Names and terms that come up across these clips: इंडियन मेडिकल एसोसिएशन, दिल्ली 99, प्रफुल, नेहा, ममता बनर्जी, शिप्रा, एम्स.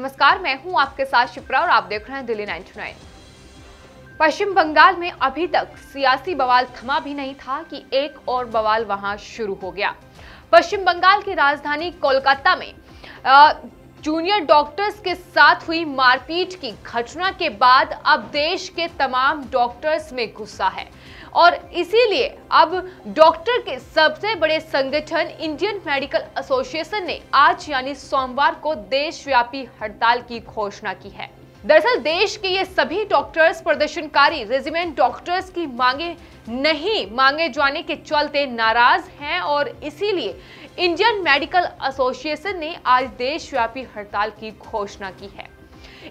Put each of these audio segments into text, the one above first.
नमस्कार, मैं हूं आपके साथ शिप्रा और आप देख रहे हैं दिल्ली 99। पश्चिम बंगाल में अभी तक सियासी बवाल थमा भी नहीं था कि एक और बवाल वहां शुरू हो गया। पश्चिम बंगाल की राजधानी कोलकाता में जूनियर डॉक्टर्स के साथ हुई मारपीट की घटना के बाद अब देश के तमाम डॉक्टर्स में गुस्सा है और इसीलिए अब डॉक्टर के सबसे बड़े संगठन इंडियन मेडिकल एसोसिएशन ने आज यानी सोमवार को देशव्यापी हड़ताल की घोषणा की है। दरअसल देश के ये सभी डॉक्टर्स प्रदर्शनकारी रेजिमेंट डॉक्टर्स की मांगे नहीं मांगे जाने के चलते नाराज हैं और इसीलिए इंडियन मेडिकल एसोसिएशन ने आज देशव्यापी हड़ताल की घोषणा की है।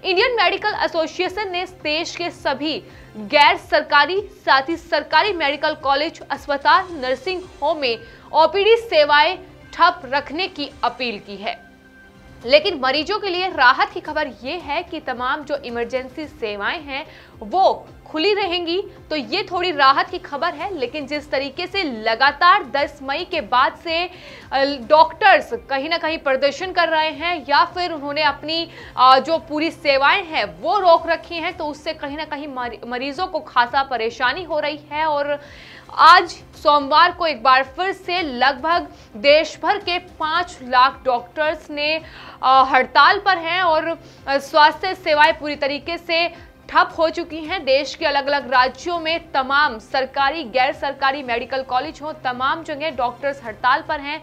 इंडियन मेडिकल एसोसिएशन ने देश के सभी गैर सरकारी साथ ही सरकारी मेडिकल कॉलेज, अस्पताल, नर्सिंग होम में ओपीडी सेवाएं ठप रखने की अपील की है। लेकिन मरीजों के लिए राहत की खबर ये है कि तमाम जो इमरजेंसी सेवाएं हैं वो खुली रहेंगी, तो ये थोड़ी राहत की खबर है। लेकिन जिस तरीके से लगातार 10 मई के बाद से डॉक्टर्स कहीं ना कहीं प्रदर्शन कर रहे हैं या फिर उन्होंने अपनी जो पूरी सेवाएं हैं वो रोक रखी हैं, तो उससे कहीं ना कहीं मरीजों को खासा परेशानी हो रही है। और आज सोमवार को एक बार फिर से लगभग देश भर के 5 लाख डॉक्टर्स ने हड़ताल पर हैं और स्वास्थ्य सेवाएं पूरी तरीके से ठप हो चुकी हैं। देश के अलग अलग राज्यों में तमाम सरकारी, गैर सरकारी मेडिकल कॉलेज हो, तमाम जगह डॉक्टर्स हड़ताल पर हैं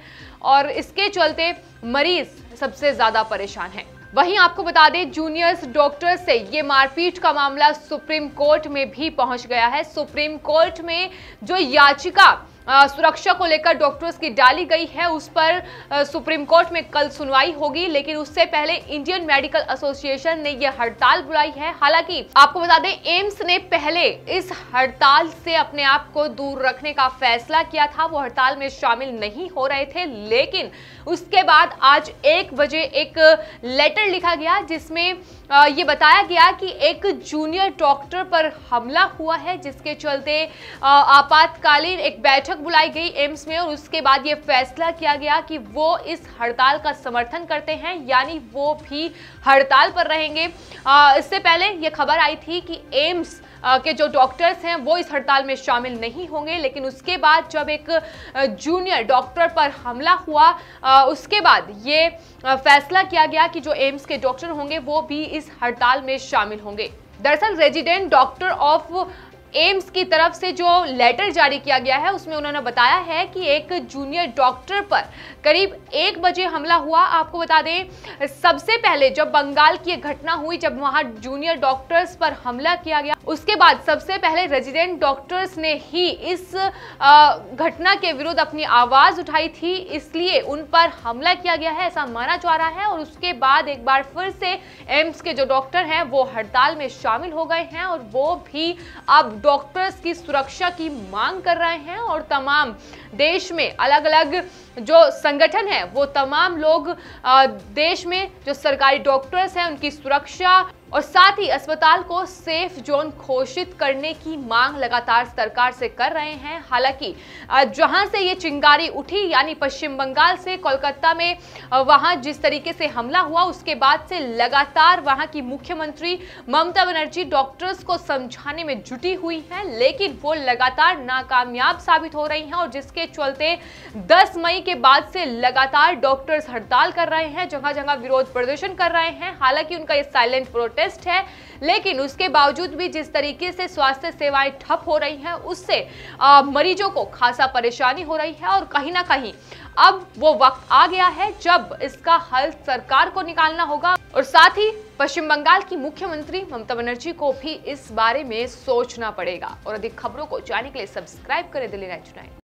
और इसके चलते मरीज सबसे ज़्यादा परेशान हैं। वहीं आपको बता दें, जूनियर्स डॉक्टर्स से ये मारपीट का मामला सुप्रीम कोर्ट में भी पहुंच गया है। सुप्रीम कोर्ट में जो याचिका सुरक्षा को लेकर डॉक्टर्स की डाली गई है उस पर सुप्रीम कोर्ट में कल सुनवाई होगी, लेकिन उससे पहले इंडियन मेडिकल एसोसिएशन ने यह हड़ताल बुलाई है। हालांकि आपको बता दें, एम्स ने पहले इस हड़ताल से अपने आप को दूर रखने का फैसला किया था, वो हड़ताल में शामिल नहीं हो रहे थे। लेकिन उसके बाद आज 1 बजे एक लेटर लिखा गया जिसमें ये बताया गया कि एक जूनियर डॉक्टर पर हमला हुआ है, जिसके चलते आपातकालीन एक बैठक बुलाई गई एम्स में और उसके बाद यह फैसला किया गया कि वो इस हड़ताल का समर्थन करते हैं, यानी वो भी हड़ताल पर रहेंगे। इससे पहले यह खबर आई थी कि एम्स के जो डॉक्टर्स हैं वो इस हड़ताल में शामिल नहीं होंगे, लेकिन उसके बाद जब एक जूनियर डॉक्टर पर हमला हुआ उसके बाद ये फैसला किया गया कि जो एम्स के डॉक्टर होंगे वो भी इस हड़ताल में शामिल होंगे। दरअसल रेजिडेंट डॉक्टर ऑफ एम्स की तरफ से जो लेटर जारी किया गया है उसमें उन्होंने बताया है कि एक जूनियर डॉक्टर पर करीब 1 बजे हमला हुआ। आपको बता दें, सबसे पहले जब बंगाल की एक घटना हुई जब वहां जूनियर डॉक्टर्स पर हमला किया गया, उसके बाद सबसे पहले रेजिडेंट डॉक्टर्स ने ही इस घटना के विरुद्ध अपनी आवाज़ उठाई थी, इसलिए उन पर हमला किया गया है ऐसा माना जा रहा है। और उसके बाद एक बार फिर से एम्स के जो डॉक्टर हैं वो हड़ताल में शामिल हो गए हैं और वो भी अब डॉक्टर्स की सुरक्षा की मांग कर रहे हैं और तमाम देश में अलग अलग जो संगठन है वो तमाम लोग देश में जो सरकारी डॉक्टर्स हैं उनकी सुरक्षा और साथ ही अस्पताल को सेफ जोन घोषित करने की मांग लगातार सरकार से कर रहे हैं। हालांकि जहां से ये चिंगारी उठी यानी पश्चिम बंगाल से कोलकाता में वहां जिस तरीके से हमला हुआ उसके बाद से लगातार वहां की मुख्यमंत्री ममता बनर्जी डॉक्टर्स को समझाने में जुटी हुई हैं, लेकिन वो लगातार नाकामयाब साबित हो रही हैं और जिसके चलते 10 मई के बाद से लगातार डॉक्टर्स हड़ताल कर रहे हैं, जगह जगह विरोध प्रदर्शन कर रहे हैं। हालांकि उनका ये साइलेंट प्रोटेस्ट है, लेकिन उसके बावजूद भी जिस तरीके से स्वास्थ्य सेवाएं ठप हो रही हैं उससे मरीजों को खासा परेशानी हो रही है और कहीं ना कहीं अब वो वक्त आ गया है जब इसका हल सरकार को निकालना होगा और साथ ही पश्चिम बंगाल की मुख्यमंत्री ममता बनर्जी को भी इस बारे में सोचना पड़ेगा। और अधिक खबरों को जानने के लिए सब्सक्राइब करें दिल्ली 99।